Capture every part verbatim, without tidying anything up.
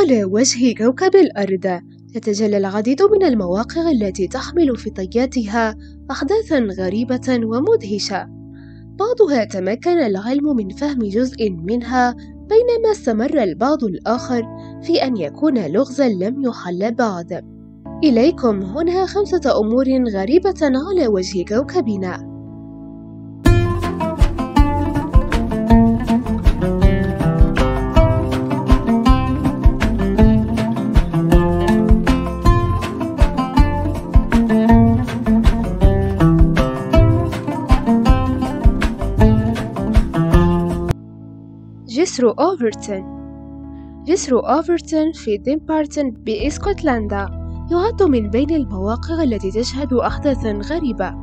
على وجه كوكب الأرض تتجلى العديد من المواقع التي تحمل في طياتها أحداثا غريبة ومدهشة، بعضها تمكن العلم من فهم جزء منها، بينما استمر البعض الآخر في أن يكون لغزا لم يحل بعد. إليكم هنا خمسة أمور غريبة على وجه كوكبنا. جسر أوفرتون. جسر أوفرتون في دمبرتون بإسكتلندا يعد من بين المواقع التي تشهد أحداثا غريبة.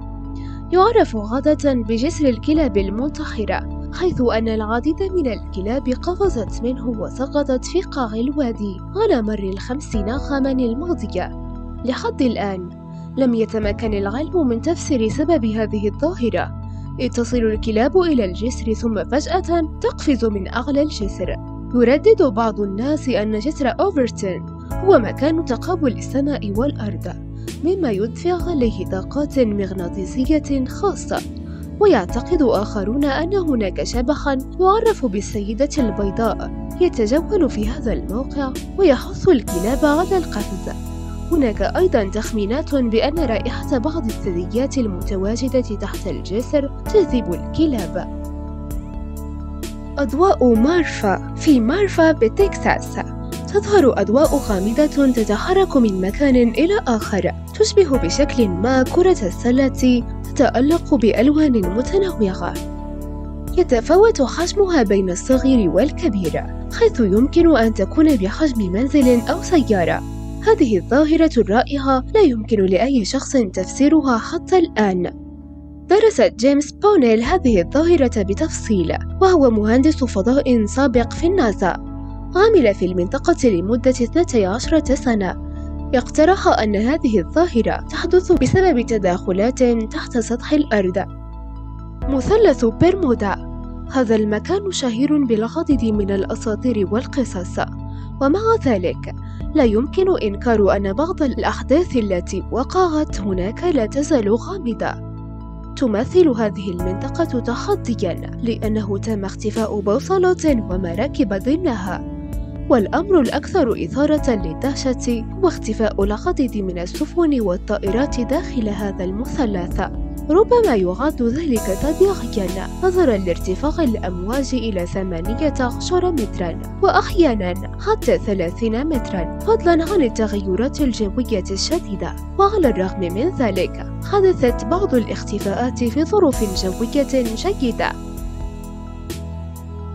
يعرف عادة بجسر الكلاب المنتحرة، حيث أن العديد من الكلاب قفزت منه وسقطت في قاع الوادي على مر الخمسين عاما الماضية. لحد الآن لم يتمكن العلم من تفسير سبب هذه الظاهرة. تصل الكلاب إلى الجسر ثم فجأة تقفز من أعلى الجسر. يردد بعض الناس أن جسر أوفرتون هو مكان تقابل السماء والأرض، مما يدفع عليه طاقات مغناطيسية خاصة. ويعتقد آخرون أن هناك شبحا يعرف بالسيدة البيضاء يتجول في هذا الموقع ويحث الكلاب على القفز. هناك أيضاً تخمينات بأن رائحة بعض الثدييات المتواجدة تحت الجسر تجذب الكلاب. أضواء مارفا في مارفا بتكساس. تظهر أضواء غامضة تتحرك من مكان إلى آخر، تشبه بشكل ما كرة السلة، تتألق بألوان متنوعة. يتفاوت حجمها بين الصغير والكبير، حيث يمكن أن تكون بحجم منزل أو سيارة. هذه الظاهرة الرائعة لا يمكن لأي شخص تفسيرها حتى الآن. درس جيمس بونيل هذه الظاهرة بتفصيل، وهو مهندس فضاء سابق في الناسا. عمل في المنطقة لمدة اثنتي عشرة سنة. يقترح أن هذه الظاهرة تحدث بسبب تداخلات تحت سطح الأرض. مثلث برمودا. هذا المكان شهير بالعديد من الأساطير والقصص، ومع ذلك لا يمكن إنكار أن بعض الأحداث التي وقعت هناك لا تزال غامضة. تمثل هذه المنطقة تحدياً، لأنه تم اختفاء بوصلات ومراكب ضمنها، والأمر الأكثر إثارة للدهشة هو اختفاء العديد من السفن والطائرات داخل هذا المثلث. ربما يعد ذلك طبيعياً نظراً لارتفاع الأمواج إلى ثمانية عشر متراً، وأحياناً حتى ثلاثين متراً، فضلاً عن التغيرات الجوية الشديدة. وعلى الرغم من ذلك حدثت بعض الاختفاءات في ظروف جوية جيدة.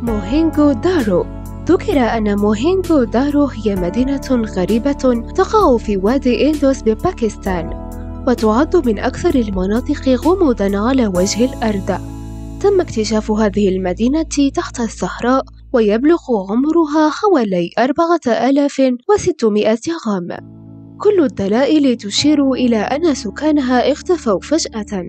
موهينجو دارو. ذكر أن موهينجو دارو هي مدينة غريبة تقع في وادي إندوس بباكستان، وتعد من أكثر المناطق غموضاً على وجه الأرض. تم اكتشاف هذه المدينة تحت الصحراء، ويبلغ عمرها حوالي أربعة آلاف وستمائة عام. كل الدلائل تشير إلى أن سكانها اختفوا فجأة.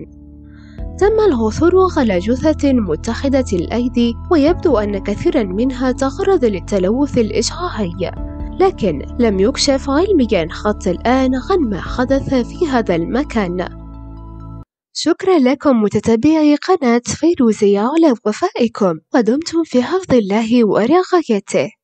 تم العثور على جثث متحدة الأيدي، ويبدو أن كثيراً منها تعرض للتلوث الإشعاعي، لكن لم يكشف علمياً حتى الآن عن ما حدث في هذا المكان. شكراً لكم متتبعي قناة فيروزي على وفائكم، ودمتم في حفظ الله ورعايته.